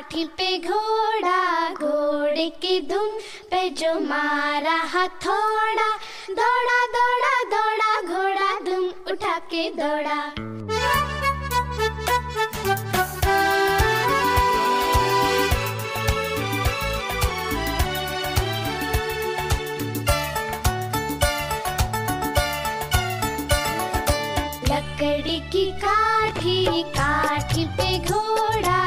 लाठी पे घोड़ा, घोड़े की धुन पे जो मारा हथौड़ा, दौड़ा दौड़ा दौड़ा घोड़ा, धुन उठा के दौड़ा। लकड़ी की काठी, काठी पे घोड़ा,